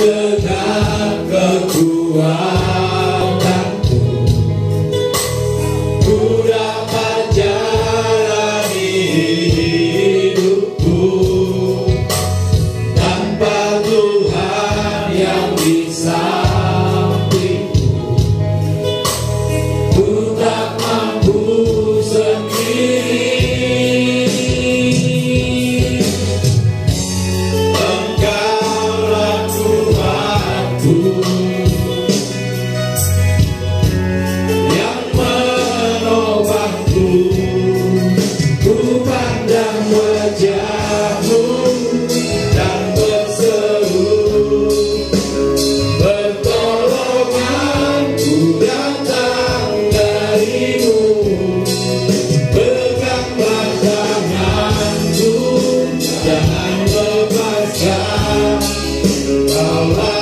genggam kekuatanku, ku dapat jalani hidupku tanpa Tuhan yang di sampingku. Ku tak mampu sendiri. Jangan lepaskan,